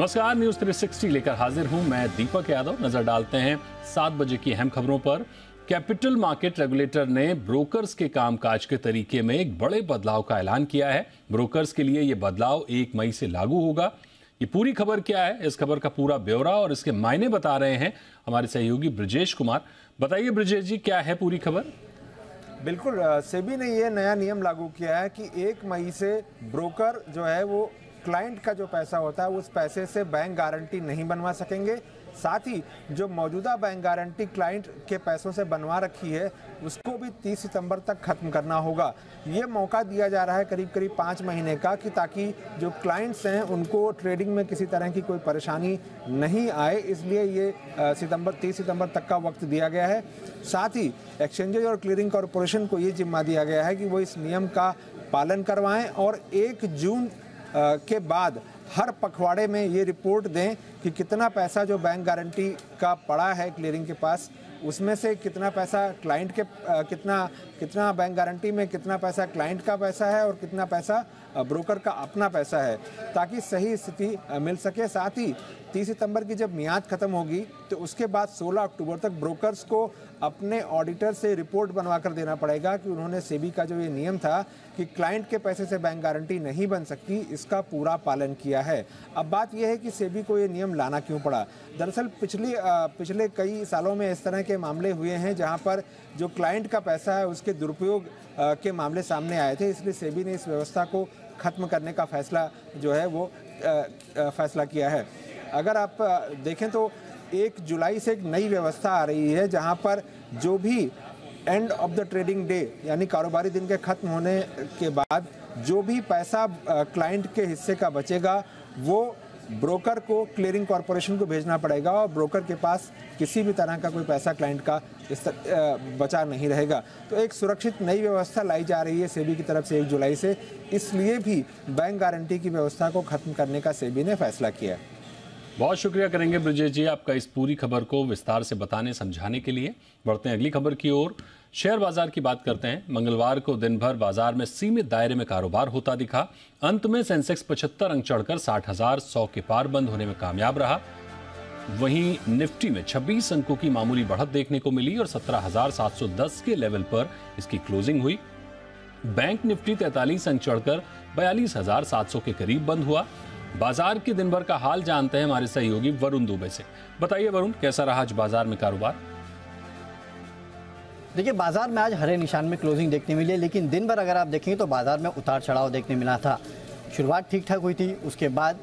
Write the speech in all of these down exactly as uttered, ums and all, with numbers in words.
नमस्कार, न्यूज तीन सौ साठ लेकर हाजिर हूं मैं दीपक यादव। नजर डालते हैं सात बजे की अहम खबरों पर। कैपिटल मार्केट रेगुलेटर ने ब्रोकर्स के कामकाज के तरीके में एक बड़े बदलाव का ऐलान किया है। ब्रोकर्स के लिए यह बदलाव एक मई से लागू होगा। ये पूरी खबर क्या है, इस खबर का पूरा ब्यौरा और इसके मायने बता रहे हैं हमारे सहयोगी ब्रजेश कुमार। बताइए ब्रजेश जी, क्या है पूरी खबर? बिल्कुल, सेबी ने यह नया नियम लागू किया है कि एक मई से ब्रोकर जो है वो क्लाइंट का जो पैसा होता है उस पैसे से बैंक गारंटी नहीं बनवा सकेंगे। साथ ही जो मौजूदा बैंक गारंटी क्लाइंट के पैसों से बनवा रखी है उसको भी तीस सितंबर तक खत्म करना होगा। ये मौका दिया जा रहा है करीब करीब पाँच महीने का, कि ताकि जो क्लाइंट्स हैं उनको ट्रेडिंग में किसी तरह की कोई परेशानी नहीं आए, इसलिए ये सितंबर तीस सितंबर तक का वक्त दिया गया है। साथ ही एक्सचेंजेज और क्लियरिंग कॉरपोरेशन को ये जिम्मा दिया गया है कि वो इस नियम का पालन करवाएँ और एक जून के बाद हर पखवाड़े में ये रिपोर्ट दें कि कितना पैसा जो बैंक गारंटी का पड़ा है क्लियरिंग के पास, उसमें से कितना पैसा क्लाइंट के कितना कितना बैंक गारंटी में कितना पैसा क्लाइंट का पैसा है और कितना पैसा ब्रोकर का अपना पैसा है, ताकि सही स्थिति मिल सके। साथ ही तीस सितंबर की जब मियाद ख़त्म होगी तो उसके बाद सोलह अक्टूबर तक ब्रोकर्स को अपने ऑडिटर से रिपोर्ट बनवा कर देना पड़ेगा कि उन्होंने सेबी का जो ये नियम था कि क्लाइंट के पैसे से बैंक गारंटी नहीं बन सकती, इसका पूरा पालन किया है। अब बात यह है कि सेबी को ये नियम लाना क्यों पड़ा। दरअसल पिछले पिछले कई सालों में इस तरह के मामले हुए हैं जहाँ पर जो क्लाइंट का पैसा है उसके दुरुपयोग के मामले सामने आए थे, इसलिए सेबी ने इस व्यवस्था को खत्म करने का फैसला जो है वो फैसला किया है। अगर आप देखें तो एक जुलाई से एक नई व्यवस्था आ रही है जहां पर जो भी end of the trading day यानी कारोबारी दिन के खत्म होने के बाद जो भी पैसा क्लाइंट के हिस्से का बचेगा वो ब्रोकर को क्लियरिंग कॉरपोरेशन को भेजना पड़ेगा और ब्रोकर के पास किसी भी तरह का कोई पैसा क्लाइंट का इस बचा नहीं रहेगा। तो एक सुरक्षित नई व्यवस्था लाई जा रही है सेबी की तरफ से एक जुलाई से, इसलिए भी बैंक गारंटी की व्यवस्था को खत्म करने का सेबी ने फैसला किया। बहुत शुक्रिया करेंगे ब्रजेश जी आपका इस पूरी खबर को विस्तार से बताने समझाने के लिए। बढ़ते हैं अगली खबर की ओर। शेयर बाजार की बात करते हैं। मंगलवार को दिन भर बाजार में सीमित दायरे में कारोबार होता दिखा। अंत में सेंसेक्स पचहत्तर अंक चढ़कर साठ हजार सौ के पार बंद होने में कामयाब रहा। वहीं निफ्टी में छब्बीस अंकों की मामूली बढ़त देखने को मिली और सत्रह हजार सात सौ दस के लेवल पर इसकी क्लोजिंग हुई। बैंक निफ्टी तैतालीस अंक चढ़कर बयालीस हजार सात सौ के करीब बंद हुआ। बाजार के दिन भर का हाल जानते हैं हमारे सहयोगी वरुण दुबे से। बताइए वरुण, कैसा रहा आज बाजार में कारोबार? देखिए, बाजार में आज हरे निशान में क्लोजिंग देखने मिली है, लेकिन दिन भर अगर आप देखेंगे तो बाजार में उतार चढ़ाव देखने मिला था। शुरुआत ठीक ठाक हुई थी, उसके बाद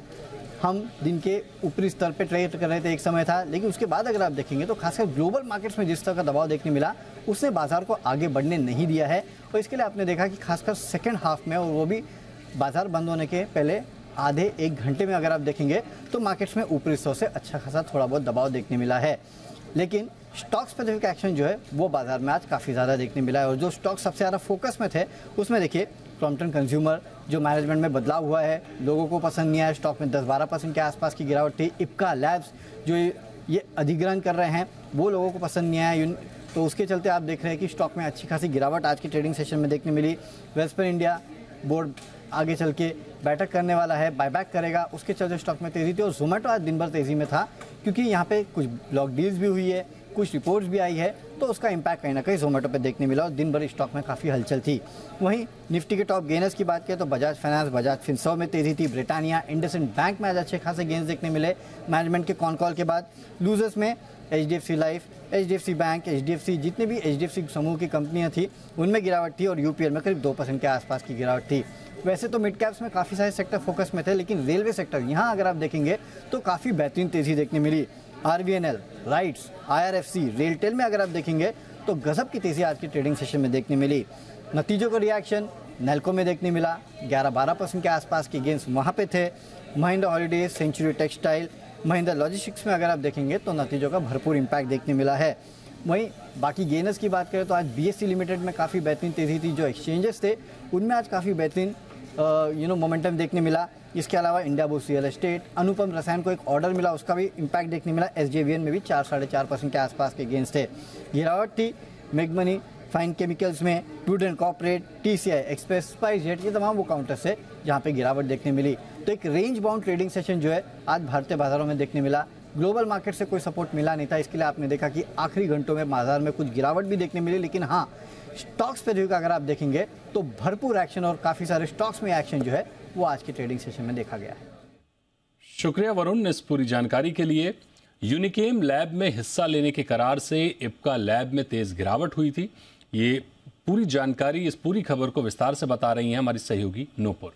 हम दिन के ऊपरी स्तर पे ट्रेड कर रहे थे एक समय था, लेकिन उसके बाद अगर आप देखेंगे तो खासकर ग्लोबल मार्केट्स में जिस तरह का दबाव देखने मिला उसने बाजार को आगे बढ़ने नहीं दिया है। और इसके लिए आपने देखा कि खासकर सेकेंड हाफ में, और वो भी बाजार बंद होने के पहले आधे एक घंटे में अगर आप देखेंगे तो मार्केट्स में ऊपरी स्तर से अच्छा खासा थोड़ा बहुत दबाव देखने मिला है। लेकिन स्टॉक स्पेसिफिक एक्शन जो है वो बाजार में आज काफ़ी ज़्यादा देखने मिला है। और जो स्टॉक सबसे ज़्यादा फोकस में थे उसमें देखिए क्रॉम्पटन कंज्यूमर, जो मैनेजमेंट में बदलाव हुआ है लोगों को पसंद नहीं आया, स्टॉक में दस बारह परसेंट के आसपास की गिरावट थी। इप्का लैब्स जो ये अधिग्रहण कर रहे हैं वो लोगों को पसंद नहीं आया, तो उसके चलते आप देख रहे हैं कि स्टॉक में अच्छी खासी गिरावट आज के ट्रेडिंग सेशन में देखने मिली। वेस्टर्न इंडिया बोर्ड आगे चल के बैठक करने वाला है, बायबैक करेगा, उसके चलते स्टॉक में तेज़ी थी। और जोमेटो आज दिन भर तेज़ी में था क्योंकि यहाँ पे कुछ ब्लॉक डील्स भी हुई है, कुछ रिपोर्ट्स भी आई है, तो उसका इम्पैक्ट कहीं ना कहीं जोमेटो पे देखने मिला और दिन भर स्टॉक में काफ़ी हलचल थी। वहीं निफ्टी के टॉप गेनर्स की बात करें तो बजाज फाइनेंस, बजाज फिनसर्व में तेज़ी थी। ब्रिटानिया, इंडसइंड बैंक में आज अच्छे खासे गेंस देखने मिले मैनेजमेंट के कॉन कॉल के बाद। लूजर्स में H D F C life, H D F C bank, H D F C जितने भी एच डी एफ सी समूह की कंपनियाँ थी उनमें गिरावट थी और यू पी एल में करीब दो परसेंट के आसपास की गिरावट थी। वैसे तो मिड कैप्स में काफ़ी सारे सेक्टर फोकस में थे, लेकिन रेलवे सेक्टर यहाँ अगर आप देखेंगे तो काफ़ी बेहतरीन तेज़ी देखने मिली। R B N L, rights, I R F C, RailTel में अगर आप देखेंगे तो गजब की तेज़ी आज के ट्रेडिंग सेशन में देखने मिली। नतीजों का रिएक्शन नेल्को में देखने मिला, ग्यारह बारह परसेंट के आसपास के गेंस वहाँ पे थे। Mahindra holidays, century textile, Mahindra logistics में अगर आप देखेंगे तो नतीजों का भरपूर इम्पैक्ट देखने मिला है। वहीं बाकी गेनर्स की बात करें तो आज बी एस ई लिमिटेड में काफ़ी बेहतरीन तेज़ी थी। जो एक्सचेंजेस थे उनमें आज काफ़ी बेहतरीन यू नो मोमेंटम देखने मिला। इसके अलावा India bulls real estate, Anupam Rasayan को एक ऑर्डर मिला उसका भी इम्पैक्ट देखने मिला। एस जे वी एन में भी चार साढ़े चार परसेंट के आसपास के गेंस थे, गिरावट थी। मेगमनी, फाइन केमिकल्स में, टूड and corporate, TCI, express, SpiceJet, ये तमाम वो काउंटर्स है जहाँ पे गिरावट देखने मिली। तो एक रेंज बाउंड ट्रेडिंग सेशन जो है आज भारतीय बाजारों में देखने मिला। ग्लोबल मार्केट से कोई सपोर्ट मिला नहीं था, इसके लिए आपने देखा कि आखिरी घंटों में बाजार में कुछ गिरावट भी देखने मिली। लेकिन हाँ, स्टॉक्स पर जो अगर आप देखेंगे तो भरपूर एक्शन और काफ़ी सारे स्टॉक्स में एक्शन जो है वो आज के ट्रेडिंग सेशन में देखा गया है। शुक्रिया वरुण इस पूरी जानकारी के लिए। यूनिकेम लैब में हिस्सा लेने के करार से इपका लैब में तेज गिरावट हुई थी। ये पूरी जानकारी, इस पूरी खबर को विस्तार से बता रही हैं हमारी सहयोगी नोपुर।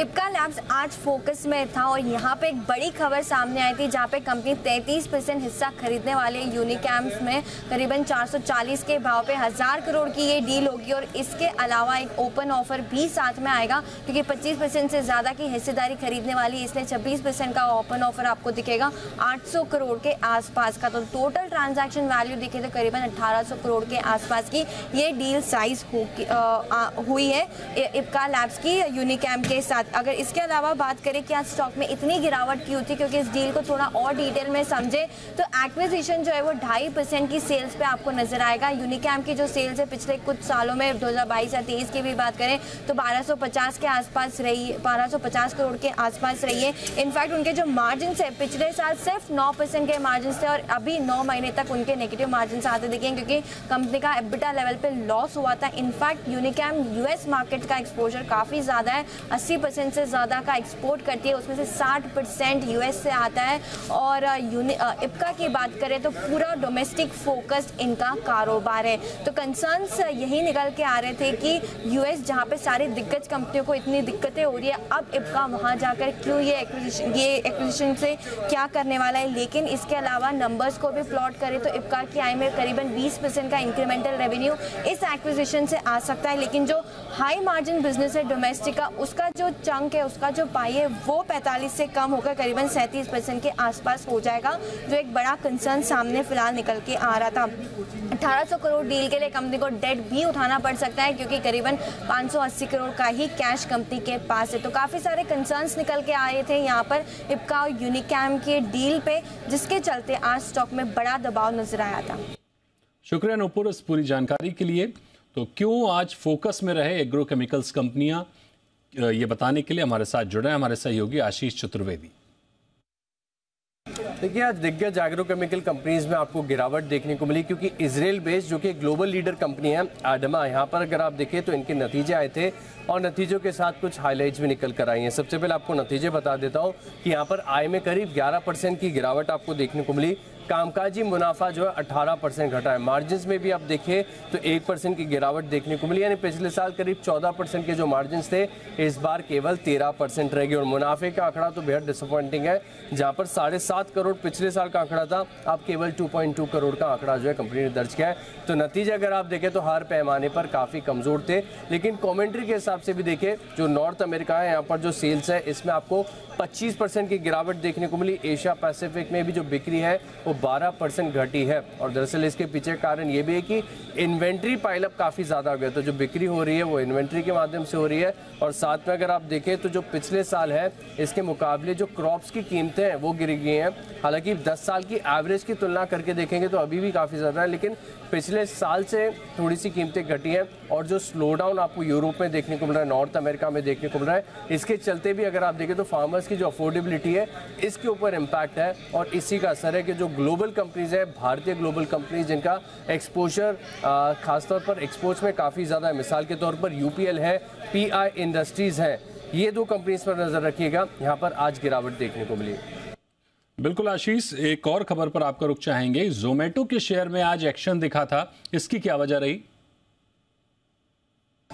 इपका लैब्स आज फोकस में था और यहाँ पे एक बड़ी खबर सामने आई थी जहाँ पे कंपनी तैंतीस परसेंट हिस्सा खरीदने वाले यूनिकैम्स में करीबन चार सौ चालीस के भाव पे हजार करोड़ की ये डील होगी और इसके अलावा एक ओपन ऑफर भी साथ में आएगा, क्योंकि पच्चीस परसेंट से ज़्यादा की हिस्सेदारी खरीदने वाली, इसलिए छब्बीस परसेंट का ओपन ऑफर आपको दिखेगा आठ सौ करोड़ के आसपास का। तो टोटल ट्रांजैक्शन वैल्यू देखे तो करीबन अट्ठारह सौ करोड़ के आसपास की ये डील साइज हुई है इपका लैब्स की यूनिकैम के साथ। अगर इसके अलावा बात करें कि आज स्टॉक में इतनी गिरावट क्यों थी, क्योंकि इस डील को थोड़ा और डिटेल में समझे तो एक्विजिशन जो है वो ढाई परसेंट की सेल्स पे आपको नजर आएगा। यूनिकैम की जो सेल्स है पिछले कुछ सालों में दो हज़ार बाईस या तेईस की भी बात करें तो बारह सौ पचास के आसपास रही, बारह सौ पचास करोड़ के आसपास रही है। इनफैक्ट उनके जो मार्जिन है पिछले साल सिर्फ नौ परसेंट के मार्जिन थे और अभी नौ महीने तक उनके नेगेटिव मार्जिन आते दिखे, क्योंकि कंपनी का एबिटा लेवल पर लॉस हुआ था। इनफैक्ट यूनिकैम यूएस मार्केट का एक्सपोजर काफी ज्यादा है, अस्सी परसेंट से ज़्यादा का एक्सपोर्ट करती है, उसमें से साठ परसेंट यूएस से आता है। और इपका की बात करें तो पूरा डोमेस्टिक फोकस्ड इनका कारोबार है। तो कंसर्न्स यही निकल के आ रहे थे कि यूएस जहाँ पे सारी दिग्गज कंपनियों को इतनी दिक्कतें हो रही है, अब इपका वहाँ जाकर क्यों ये एक्विजिशन ये एक्विजिशन से क्या करने वाला है। लेकिन इसके अलावा नंबर्स को भी प्लॉट करें तो इपका की आई में करीबन बीस परसेंट का इंक्रीमेंटल रेवेन्यू इस एक्विजिशन से आ सकता है। लेकिन जो हाई मार्जिन बिजनेस है डोमेस्टिक का, उसका जो चंक है, उसका जो पाई है वो पैंतालीस से कम होकर करीबन सैंतीस परसेंट के आसपास हो जाएगा, जो एक बड़ा कंसर्न सामने फिलहाल निकल के आ रहा था। अठारह सौ करोड़ डील के लिए कंपनी को डेट भी उठाना पड़ सकता है, क्योंकि करीबन पाँच सौ अस्सी करोड़ का ही कैश कंपनी के पास है। तो काफ़ी सारे कंसर्न्स निकल के आए थे यहाँ पर इपका और यूनिकैम के डील पे, जिसके चलते आज स्टॉक में बड़ा दबाव नजर आया था। शुक्रिया नूपुर इस पूरी जानकारी के लिए। तो क्यों आज फोकस में रहे एग्रोकेमिकल्स कंपनियाँ, ये बताने के लिए हमारे साथ जुड़े हैं हमारे सहयोगी आशीष चतुर्वेदी। देखिए, आज दिग्गज एग्रोकेमिकल कंपनीज में आपको गिरावट देखने को मिली, क्योंकि इजराइल बेस्ड जो कि ग्लोबल लीडर कंपनी है आडमा, यहाँ पर अगर आप देखें तो इनके नतीजे आए थे और नतीजों के साथ कुछ हाईलाइट्स भी निकल कर आई हैं। सबसे पहले आपको नतीजे बता देता हूँ कि यहाँ पर आय में करीब ग्यारह परसेंट की गिरावट आपको देखने को मिली। कामकाजी मुनाफा जो है अठारह परसेंट घटा है। मार्जिन्स में भी आप देखिए तो एक परसेंट की गिरावट देखने को मिली, यानी पिछले साल करीब चौदह परसेंट के जो मार्जिन्स थे इस बार केवल तेरह परसेंट रह गए। और मुनाफे का आंकड़ा तो बेहद डिसअपॉइंटिंग है, जहां पर साढ़े सात करोड़ पिछले साल का आंकड़ा था, अब केवल दो पॉइंट दो करोड़ का आंकड़ा जो है कंपनी ने दर्ज किया है। तो नतीजे अगर आप देखें तो हर पैमाने पर काफ़ी कमज़ोर थे। लेकिन कॉमेंट्री के हिसाब से भी देखें जो नॉर्थ अमेरिका है, यहाँ पर जो सेल्स है इसमें आपको पच्चीस परसेंट की गिरावट देखने को मिली। एशिया पैसिफिक में भी जो बिक्री है वो बारह परसेंट घटी है और दरअसल इसके पीछे कारण ये भी है कि इन्वेंट्री पाइलअप काफ़ी ज़्यादा हो गया। तो जो बिक्री हो रही है वो इन्वेंट्री के माध्यम से हो रही है। और साथ में अगर आप देखें तो जो पिछले साल है इसके मुकाबले जो क्रॉप्स की कीमतें हैं वो गिर गई हैं। हालांकि दस साल की एवरेज की तुलना करके देखेंगे तो अभी भी काफ़ी ज़्यादा है, लेकिन पिछले साल से थोड़ी सी कीमतें घटी हैं। और जो स्लो डाउन आपको यूरोप में देखने को मिल रहा है, नॉर्थ अमेरिका में देखने को मिल रहा है, इसके चलते भी अगर आप देखें तो फार्मर्स की जो अफोर्डेबिलिटी है इसके ऊपर इम्पैक्ट है। और इसी का असर है कि जो ग्लोबल कंपनीज है, भारतीय ग्लोबल कंपनीज जिनका एक्सपोजर खासतौर पर एक्सपोर्ट्स में काफ़ी ज़्यादा है, मिसाल के तौर पर यूपीएल है, पीआई इंडस्ट्रीज़ है, ये दो कंपनीज पर नज़र रखिएगा, यहाँ पर आज गिरावट देखने को मिली। बिल्कुल आशीष, एक और खबर पर आपका रुख चाहेंगे। जोमेटो के शेयर में आज एक्शन दिखा था, इसकी क्या वजह रही?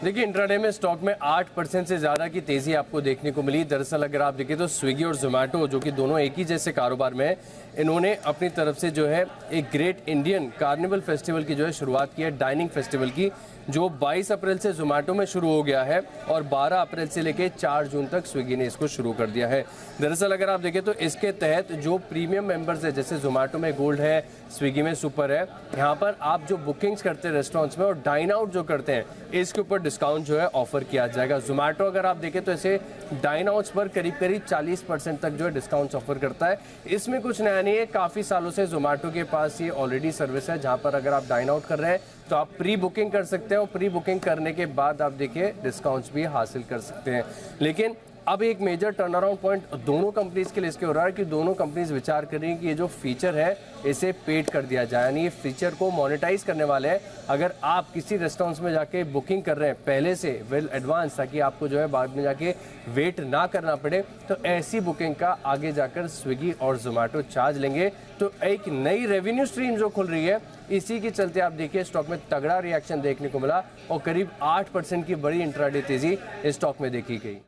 देखिए, इंट्राडे में स्टॉक में आठ परसेंट से ज़्यादा की तेज़ी आपको देखने को मिली। दरअसल अगर आप देखें तो स्विगी और जोमेटो जो कि दोनों एक ही जैसे कारोबार में हैं, इन्होंने अपनी तरफ से जो है एक ग्रेट इंडियन कार्निवल फेस्टिवल की जो है शुरुआत की है, डाइनिंग फेस्टिवल की, जो बाईस अप्रैल से जोमेटो में शुरू हो गया है और बारह अप्रैल से लेकर चार जून तक स्विगी ने इसको शुरू कर दिया है। दरअसल अगर आप देखें तो इसके तहत जो प्रीमियम मेंबर्स है, जैसे जोमेटो में गोल्ड है, स्विगी में सुपर है, यहाँ पर आप जो बुकिंग्स करते हैं रेस्टोरेंट्स में और डाइन आउट जो करते हैं इसके ऊपर डिस्काउंट जो है ऑफर किया जाएगा। जोमेटो अगर आप देखें तो इसे डाइन आउट्स पर करीब करीब चालीस परसेंट तक जो है डिस्काउंट्स ऑफर करता है। इसमें कुछ नया नहीं है, काफ़ी सालों से जोमेटो के पास ये ऑलरेडी सर्विस है जहाँ पर अगर आप डाइन आउट कर रहे हैं तो आप प्री बुकिंग कर सकते हैं और प्री बुकिंग करने के बाद आप देखिए डिस्काउंट्स भी हासिल कर सकते हैं। लेकिन अब एक मेजर टर्न अराउंड पॉइंट दोनों कंपनीज के लिए इसके हो रहा है कि दोनों कंपनीज विचार कर रही हैं कि ये जो फीचर है इसे पेड कर दिया जाए, यानी ये फीचर को मोनेटाइज करने वाले हैं। अगर आप किसी रेस्टोरेंट्स में जाके बुकिंग कर रहे हैं पहले से वेल एडवांस, ताकि आपको जो है बाद में जाके वेट ना करना पड़े, तो ऐसी बुकिंग का आगे जाकर स्विगी और जोमेटो चार्ज लेंगे। तो एक नई रेवेन्यू स्ट्रीम जो खुल रही है, इसी के चलते आप देखिए स्टॉक में तगड़ा रिएक्शन देखने को मिला और करीब आठ परसेंट की बड़ी इंट्राडे तेजी इस स्टॉक में देखी गई।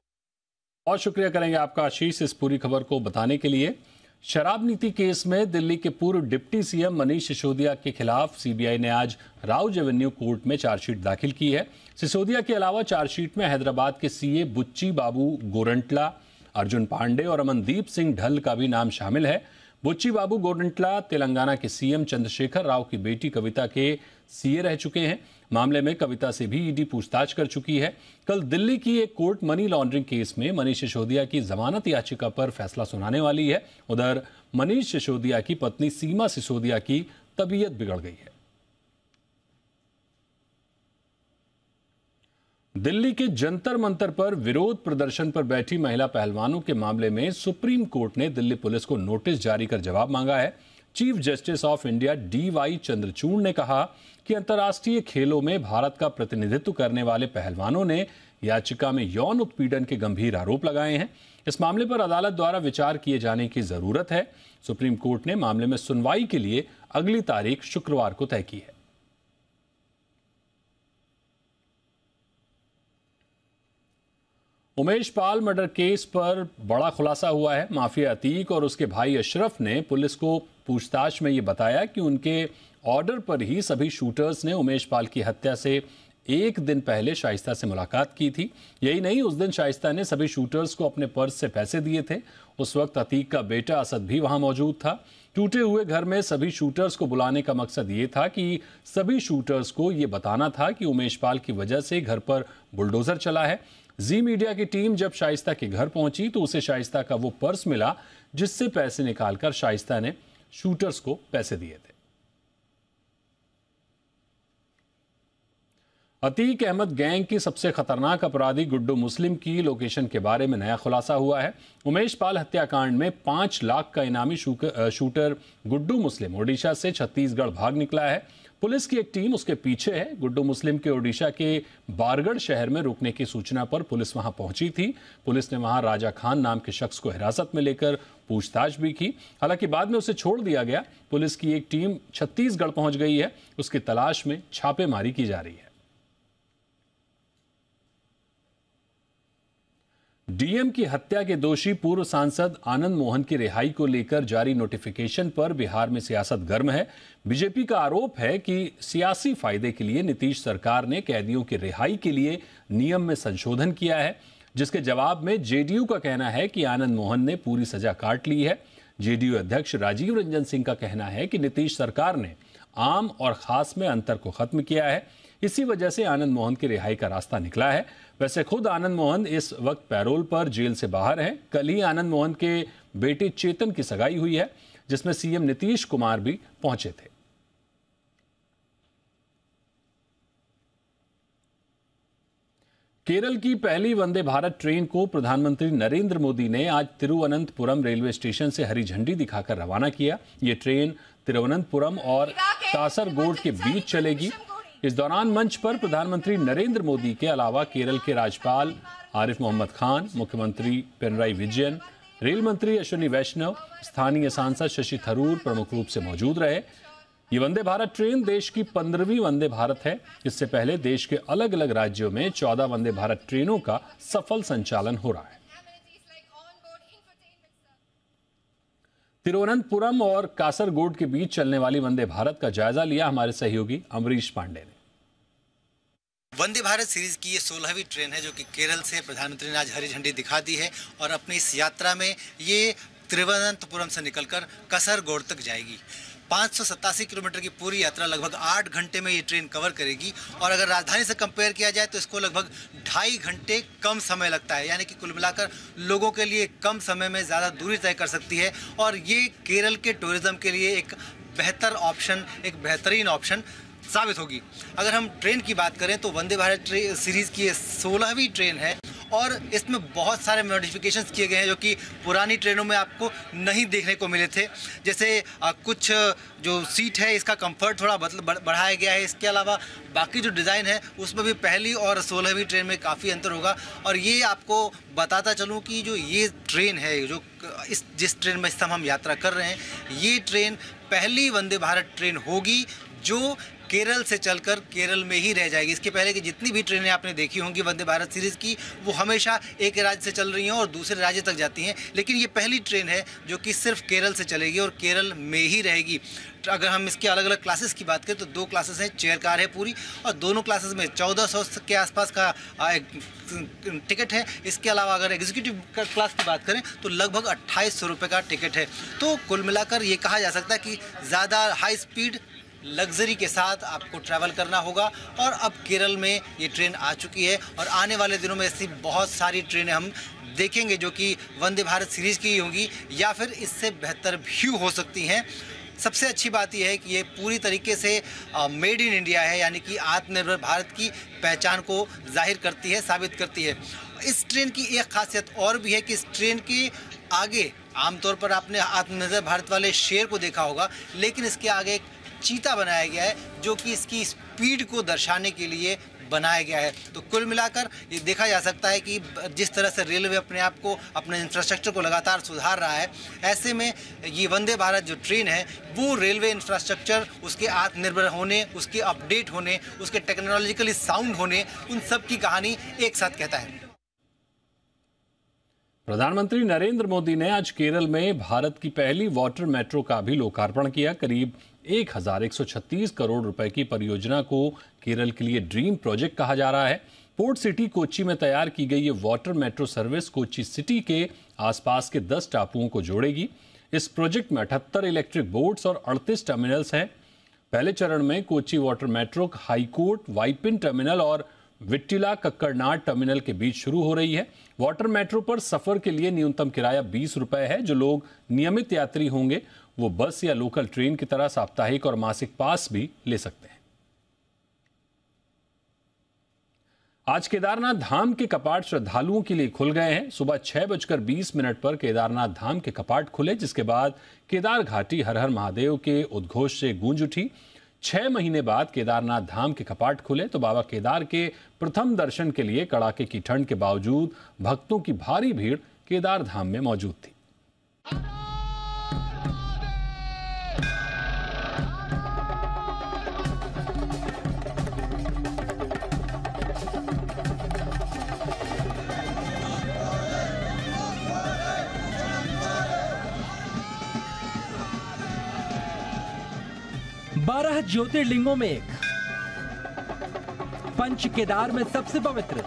बहुत शुक्रिया करेंगे आपका आशीष इस पूरी खबर को बताने के लिए। शराब नीति केस में दिल्ली के पूर्व डिप्टी सीएम मनीष सिसोदिया के खिलाफ सीबीआई ने आज राउज एवेन्यू कोर्ट में चार्जशीट दाखिल की है। सिसोदिया के अलावा चार्जशीट में हैदराबाद के सीए बुच्ची बाबू गोरंटला, अर्जुन पांडे और अमनदीप सिंह ढल का भी नाम शामिल है। बुच्ची बाबू गोरंटला तेलंगाना के सीएम चंद्रशेखर राव की बेटी कविता के सीए रह चुके हैं। मामले में कविता से भी ईडी पूछताछ कर चुकी है। कल दिल्ली की एक कोर्ट मनी लॉन्ड्रिंग केस में मनीष सिसोदिया की जमानत याचिका पर फैसला सुनाने वाली है। उधर मनीष सिसोदिया की पत्नी सीमा सिसोदिया की तबीयत बिगड़ गई है। दिल्ली के जंतर मंतर पर विरोध प्रदर्शन पर बैठी महिला पहलवानों के मामले में सुप्रीम कोर्ट ने दिल्ली पुलिस को नोटिस जारी कर जवाब मांगा है। Chief justice of India D Y Chandrachud ने कहा कि अंतर्राष्ट्रीय खेलों में भारत का प्रतिनिधित्व करने वाले पहलवानों ने याचिका में यौन उत्पीड़न के गंभीर आरोप लगाए हैं। इस मामले पर अदालत द्वारा विचार किए जाने की जरूरत है। सुप्रीम कोर्ट ने मामले में सुनवाई के लिए अगली तारीख शुक्रवार को तय की है। उमेश पाल मर्डर केस पर बड़ा खुलासा हुआ है। माफिया अतीक और उसके भाई अशरफ ने पुलिस को पूछताछ में ये बताया कि उनके ऑर्डर पर ही सभी शूटर्स ने उमेश पाल की हत्या से एक दिन पहले शाइस्ता से मुलाकात की थी। यही नहीं, उस दिन शाइस्ता ने सभी शूटर्स को अपने पर्स से पैसे दिए थे। उस वक्त अतीक का बेटा असद भी वहां मौजूद था। टूटे हुए घर में सभी शूटर्स को बुलाने का मकसद ये था कि सभी शूटर्स को ये बताना था कि उमेश पाल की वजह से घर पर बुलडोजर चला है। जी मीडिया की टीम जब शाइस्ता के घर पहुंची तो उसे शाइस्ता का वो पर्स मिला जिससे पैसे निकालकर शाइस्ता ने शूटर्स को पैसे दिए थे। अतीक अहमद गैंग की सबसे खतरनाक अपराधी गुड्डू मुस्लिम की लोकेशन के बारे में नया खुलासा हुआ है। उमेश पाल हत्याकांड में पांच लाख का इनामी शूटर गुड्डू मुस्लिम ओडिशा से छत्तीसगढ़ भाग निकला है। पुलिस की एक टीम उसके पीछे है। गुड्डू मुस्लिम के ओडिशा के बारगढ़ शहर में रुकने की सूचना पर पुलिस वहां पहुंची थी। पुलिस ने वहां राजा खान नाम के शख्स को हिरासत में लेकर पूछताछ भी की, हालांकि बाद में उसे छोड़ दिया गया। पुलिस की एक टीम छत्तीसगढ़ पहुंच गई है, उसकी तलाश में छापेमारी की जा रही है। डीएम की हत्या के दोषी पूर्व सांसद आनंद मोहन की रिहाई को लेकर जारी नोटिफिकेशन पर बिहार में सियासत गर्म है। बीजेपी का आरोप है कि सियासी फायदे के लिए नीतीश सरकार ने कैदियों की रिहाई के लिए नियम में संशोधन किया है, जिसके जवाब में जेडीयू का कहना है कि आनंद मोहन ने पूरी सजा काट ली है। जेडीयू अध्यक्ष राजीव रंजन सिंह का कहना है कि नीतीश सरकार ने आम और खास में अंतर को खत्म किया है, इसी वजह से आनंद मोहन की रिहाई का रास्ता निकला है। वैसे खुद आनंद मोहन इस वक्त पैरोल पर जेल से बाहर हैं। कल ही आनंद मोहन के बेटे चेतन की सगाई हुई है, जिसमें सीएम नीतीश कुमार भी पहुंचे थे। केरल की पहली वंदे भारत ट्रेन को प्रधानमंत्री नरेंद्र मोदी ने आज तिरुवनंतपुरम रेलवे स्टेशन से हरी झंडी दिखाकर रवाना किया। ये ट्रेन तिरुवनंतपुरम और कासरगोड के बीच चलेगी। इस दौरान मंच पर प्रधानमंत्री नरेंद्र मोदी के अलावा केरल के राज्यपाल आरिफ मोहम्मद खान, मुख्यमंत्री पिनराई विजयन, रेल मंत्री अश्विनी वैष्णव, स्थानीय सांसद शशि थरूर प्रमुख रूप से मौजूद रहे। ये वंदे भारत ट्रेन देश की पंद्रहवीं वंदे भारत है। इससे पहले देश के अलग अलग राज्यों में चौदह वंदे भारत ट्रेनों का सफल संचालन हो रहा है। तिरुवनंतपुरम और कासरगोड के बीच चलने वाली वंदे भारत का जायजा लिया हमारे सहयोगी अमरीश पांडे ने। वंदे भारत सीरीज की ये सोलहवीं ट्रेन है जो कि केरल से प्रधानमंत्री ने आज हरी झंडी दिखा दी है और अपनी इस यात्रा में ये तिरुवनंतपुरम से निकलकर कासरगोड तक जाएगी। पाँच सौ सतासी किलोमीटर की पूरी यात्रा लगभग आठ घंटे में ये ट्रेन कवर करेगी और अगर राजधानी से कंपेयर किया जाए तो इसको लगभग ढाई घंटे कम समय लगता है, यानी कि कुल मिलाकर लोगों के लिए कम समय में ज़्यादा दूरी तय कर सकती है और ये केरल के टूरिज़्म के लिए एक बेहतर ऑप्शन, एक बेहतरीन ऑप्शन साबित होगी। अगर हम ट्रेन की बात करें तो वंदे भारत ट्रेन सीरीज़ की ये सोलहवीं ट्रेन है और इसमें बहुत सारे मॉडिफिकेशंस किए गए हैं जो कि पुरानी ट्रेनों में आपको नहीं देखने को मिले थे। जैसे कुछ जो सीट है इसका कंफर्ट थोड़ा बढ़ाया गया है, इसके अलावा बाकी जो डिज़ाइन है उसमें भी पहली और सोलहवीं ट्रेन में काफ़ी अंतर होगा। और ये आपको बताता चलूँ कि जो ये ट्रेन है, जो इस जिस ट्रेन में इस समय हम यात्रा कर रहे हैं, ये ट्रेन पहली वंदे भारत ट्रेन होगी जो केरल से चलकर केरल में ही रह जाएगी। इसके पहले की जितनी भी ट्रेनें आपने देखी होंगी वंदे भारत सीरीज़ की, वो हमेशा एक राज्य से चल रही हैं और दूसरे राज्य तक जाती हैं, लेकिन ये पहली ट्रेन है जो कि सिर्फ केरल से चलेगी और केरल में ही रहेगी। अगर हम इसके अलग अलग क्लासेस की बात करें तो दो क्लासेस हैं, चेयर कार है पूरी और दोनों क्लासेस में चौदह सौ के आसपास का टिकट है। इसके अलावा अगर एग्जीक्यूटिव क्लास की बात करें तो लगभग अट्ठाईस सौ रुपये का टिकट है। तो कुल मिलाकर ये कहा जा सकता है कि ज़्यादा हाई स्पीड लग्जरी के साथ आपको ट्रैवल करना होगा और अब केरल में ये ट्रेन आ चुकी है और आने वाले दिनों में ऐसी बहुत सारी ट्रेनें हम देखेंगे जो कि वंदे भारत सीरीज़ की होंगी या फिर इससे बेहतर भी हो सकती हैं। सबसे अच्छी बात यह है कि ये पूरी तरीके से मेड इन इंडिया है, यानी कि आत्मनिर्भर भारत की पहचान को जाहिर करती है, साबित करती है। इस ट्रेन की एक खासियत और भी है कि इस ट्रेन के आगे आमतौर पर आपने आत्मनिर्भर भारत वाले शेर को देखा होगा, लेकिन इसके आगे एक चीता बनाया गया है जो कि इसकी स्पीड को दर्शाने के लिए बनाया गया है। तो कुल मिलाकर ये देखा जा सकता है कि जिस तरह से रेलवे अपने आप को, अपने इंफ्रास्ट्रक्चर को लगातार सुधार रहा है, ऐसे में ये वंदे भारत जो ट्रेन है वो रेलवे इंफ्रास्ट्रक्चर, उसके आत्मनिर्भर होने, उसके अपडेट होने, उसके टेक्नोलॉजिकली साउंड होने, उन सब की कहानी एक साथ कहता है। प्रधानमंत्री नरेंद्र मोदी ने आज केरल में भारत की पहली वाटर मेट्रो का भी लोकार्पण किया। करीब एक हज़ार एक सौ छत्तीस करोड़ रुपए की परियोजना को केरल के लिए ड्रीम प्रोजेक्ट कहा जा रहा है। पोर्ट सिटी कोच्चि में तैयार की गई ये water metro service Kochi city के आसपास के दस टापुओं को जोड़ेगी। इस प्रोजेक्ट में अठहत्तर इलेक्ट्रिक बोट्स और अड़तीस टर्मिनल्स हैं। पहले चरण में Kochi water metro high court Vypin terminal और विट्टिला कक्कड़नाड टर्मिनल के बीच शुरू हो रही है। वाटर मेट्रो पर सफर के लिए न्यूनतम किराया बीस रुपए है। जो लोग नियमित यात्री होंगे वो बस या लोकल ट्रेन की तरह साप्ताहिक और मासिक पास भी ले सकते हैं। आज केदारनाथ धाम के कपाट श्रद्धालुओं के लिए खुल गए हैं। सुबह छह बजकर बीस मिनट पर केदारनाथ धाम के कपाट खुले, जिसके बाद केदार घाटी हर हर महादेव के उद्घोष से गूंज उठी। छह महीने बाद केदारनाथ धाम के कपाट खुले तो बाबा केदार के प्रथम दर्शन के लिए कड़ाके की ठंड के बावजूद भक्तों की भारी भीड़ केदार धाम में मौजूद थी। बारह ज्योतिर्लिंगों में एक, पंच केदार में सबसे पवित्र,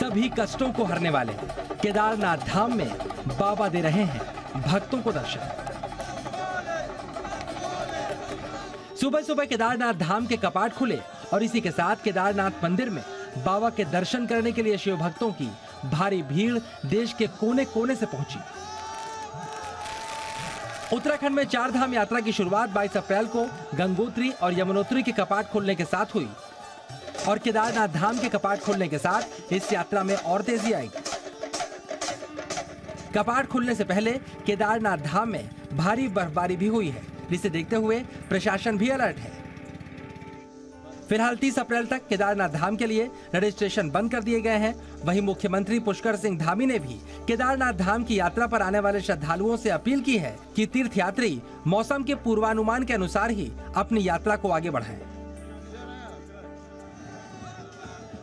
सभी कष्टों को हरने वाले केदारनाथ धाम में बाबा दे रहे हैं भक्तों को दर्शन। सुबह सुबह केदारनाथ धाम के कपाट खुले और इसी के साथ केदारनाथ मंदिर में बाबा के दर्शन करने के लिए शिव भक्तों की भारी भीड़ देश के कोने कोने से पहुंची। उत्तराखंड में चार धाम यात्रा की शुरुआत बाईस अप्रैल को गंगोत्री और यमुनोत्री के कपाट खोलने के साथ हुई और केदारनाथ धाम के कपाट खोलने के साथ इस यात्रा में और तेजी आई। कपाट खुलने से पहले केदारनाथ धाम में भारी बर्फबारी भी हुई है, जिसे देखते हुए प्रशासन भी अलर्ट है। फिलहाल तीस अप्रैल तक केदारनाथ धाम के लिए रजिस्ट्रेशन बंद कर दिए गए हैं। वहीं मुख्यमंत्री पुष्कर सिंह धामी ने भी केदारनाथ धाम की यात्रा पर आने वाले श्रद्धालुओं से अपील की है कि तीर्थयात्री मौसम के पूर्वानुमान के अनुसार ही अपनी यात्रा को आगे बढ़ाएं।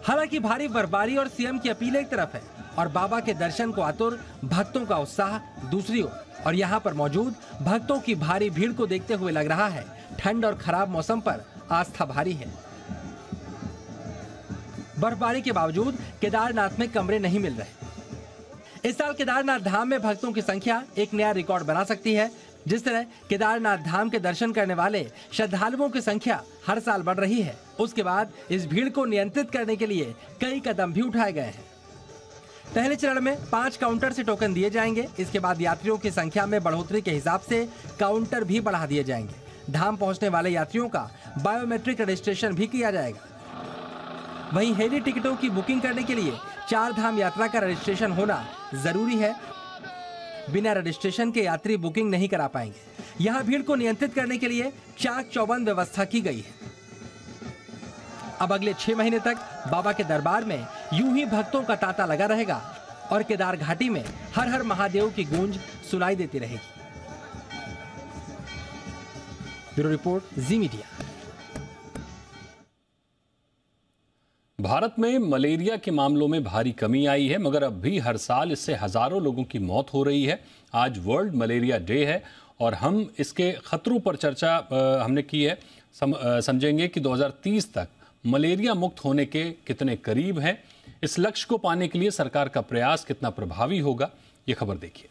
हालांकि भारी बर्फबारी और सीएम की अपील एक तरफ है और बाबा के दर्शन को आतुर भक्तों का उत्साह दूसरी ओर, और यहाँ पर मौजूद भक्तों की भारी भीड़ को देखते हुए लग रहा है ठंड और खराब मौसम पर आस्था भारी है। बर्फबारी के बावजूद केदारनाथ में कमरे नहीं मिल रहे। इस साल केदारनाथ धाम में भक्तों की संख्या एक नया रिकॉर्ड बना सकती है। जिस तरह केदारनाथ धाम के दर्शन करने वाले श्रद्धालुओं की संख्या हर साल बढ़ रही है, उसके बाद इस भीड़ को नियंत्रित करने के लिए कई कदम भी उठाए गए हैं। पहले चरण में पांच काउंटर से टोकन दिए जाएंगे। इसके बाद यात्रियों की संख्या में बढ़ोतरी के हिसाब से काउंटर भी बढ़ा दिए जाएंगे। धाम पहुंचने वाले यात्रियों का बायोमेट्रिक रजिस्ट्रेशन भी किया जाएगा। वहीं हेली टिकटों की बुकिंग करने के लिए चार धाम यात्रा का रजिस्ट्रेशन होना जरूरी है। बिना रजिस्ट्रेशन के यात्री बुकिंग नहीं करा पाएंगे। यहाँ भीड़ को नियंत्रित करने के लिए चाक चौबंद व्यवस्था की गई है। अब अगले छह महीने तक बाबा के दरबार में यूं ही भक्तों का तांता लगा रहेगा और केदार घाटी में हर हर महादेव की गूंज सुनाई देती रहेगी। ब्यूरो रिपोर्ट, जी मीडिया। भारत में मलेरिया के मामलों में भारी कमी आई है, मगर अब भी हर साल इससे हजारों लोगों की मौत हो रही है। आज वर्ल्ड मलेरिया डे है और हम इसके खतरों पर चर्चा हमने की है। सम, समझेंगे कि दो हज़ार तीस तक मलेरिया मुक्त होने के कितने करीब हैं, इस लक्ष्य को पाने के लिए सरकार का प्रयास कितना प्रभावी होगा, ये खबर देखिए।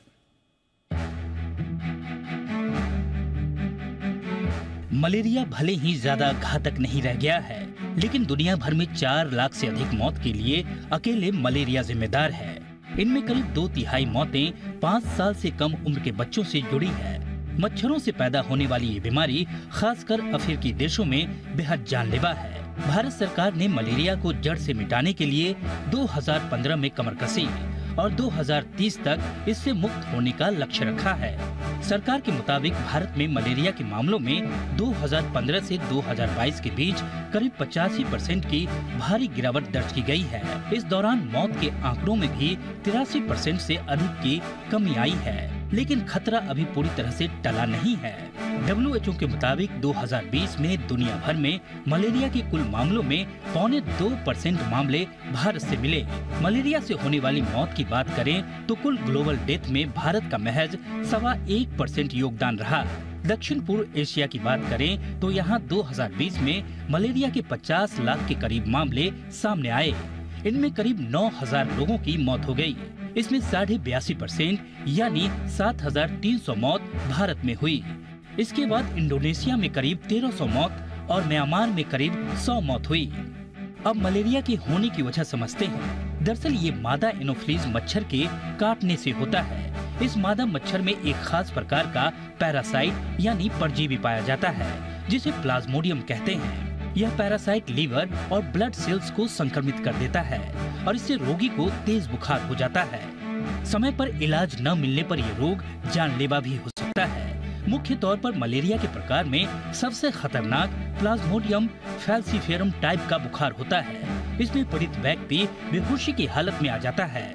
मलेरिया भले ही ज्यादा घातक नहीं रह गया है, लेकिन दुनिया भर में चार लाख से अधिक मौत के लिए अकेले मलेरिया जिम्मेदार है। इनमें करीब दो तिहाई मौतें पाँच साल से कम उम्र के बच्चों से जुड़ी है। मच्छरों से पैदा होने वाली ये बीमारी खासकर अफ्रीकी देशों में बेहद जानलेवा है। भारत सरकार ने मलेरिया को जड़ से मिटाने के लिए दो हज़ार पंद्रह में कमर कसी और दो हज़ार तीस तक इससे मुक्त होने का लक्ष्य रखा है। सरकार के मुताबिक भारत में मलेरिया के मामलों में दो हज़ार पंद्रह से दो हज़ार बाईस के बीच करीब पचासी परसेंट की भारी गिरावट दर्ज की गई है। इस दौरान मौत के आंकड़ों में भी तिरासी परसेंट से अधिक की कमी आई है, लेकिन खतरा अभी पूरी तरह से टला नहीं है। डब्ल्यू एच ओ के मुताबिक दो हज़ार बीस में दुनिया भर में मलेरिया के कुल मामलों में पौने दो परसेंट मामले भारत से मिले। मलेरिया से होने वाली मौत की बात करें तो कुल ग्लोबल डेथ में भारत का महज सवा एक परसेंट योगदान रहा। दक्षिण पूर्व एशिया की बात करें तो यहाँ दो हज़ार बीस में मलेरिया के पचास लाख के करीब मामले सामने आए। इनमें करीब नौ हज़ार लोगों की मौत हो गई। इसमें साढ़े बयासी परसेंट यानी सात हजार तीन सौ मौत भारत में हुई। इसके बाद इंडोनेशिया में करीब तेरह सौ मौत और म्यांमार में करीब सौ मौत हुई। अब मलेरिया के होने की वजह समझते हैं। दरअसल ये मादा एनोफिलीज मच्छर के काटने से होता है। इस मादा मच्छर में एक खास प्रकार का पैरासाइट यानी परजीवी पाया जाता है, जिसे प्लाज्मोडियम कहते हैं। यह पैरासाइट लीवर और ब्लड सेल्स को संक्रमित कर देता है और इससे रोगी को तेज बुखार हो जाता है। समय पर इलाज न मिलने पर यह रोग जानलेवा भी हो सकता है। मुख्य तौर पर मलेरिया के प्रकार में सबसे खतरनाक प्लाज्मोडियम फैल्सिफेरम टाइप का बुखार होता है। इसमें पीड़ित व्यक्ति बेहोशी की हालत में आ जाता है।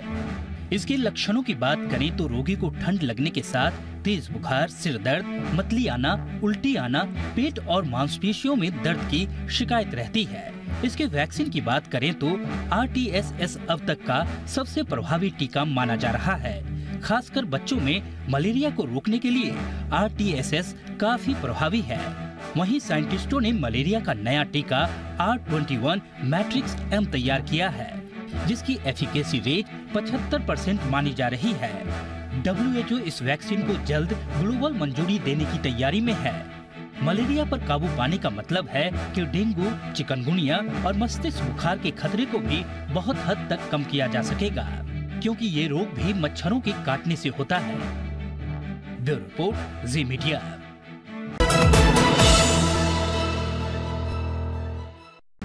इसके लक्षणों की बात करें तो रोगी को ठंड लगने के साथ तेज बुखार, सिर दर्द, मतली आना, उल्टी आना, पेट और मांसपेशियों में दर्द की शिकायत रहती है। इसके वैक्सीन की बात करें तो आर टी एस एस अब तक का सबसे प्रभावी टीका माना जा रहा है। खासकर बच्चों में मलेरिया को रोकने के लिए आर टी एस एस काफी प्रभावी है। वहीं साइंटिस्टों ने मलेरिया का नया टीका R twenty one matrix M तैयार किया है, जिसकी एफिकेसी रेट पचहत्तर परसेंट मानी जा रही है। डब्ल्यू एच ओ इस वैक्सीन को जल्द ग्लोबल मंजूरी देने की तैयारी में है। मलेरिया पर काबू पाने का मतलब है कि डेंगू, चिकनगुनिया और मस्तिष्क बुखार के खतरे को भी बहुत हद तक कम किया जा सकेगा, क्योंकि ये रोग भी मच्छरों के काटने से होता है। ब्यूरो रिपोर्ट, जी मीडिया।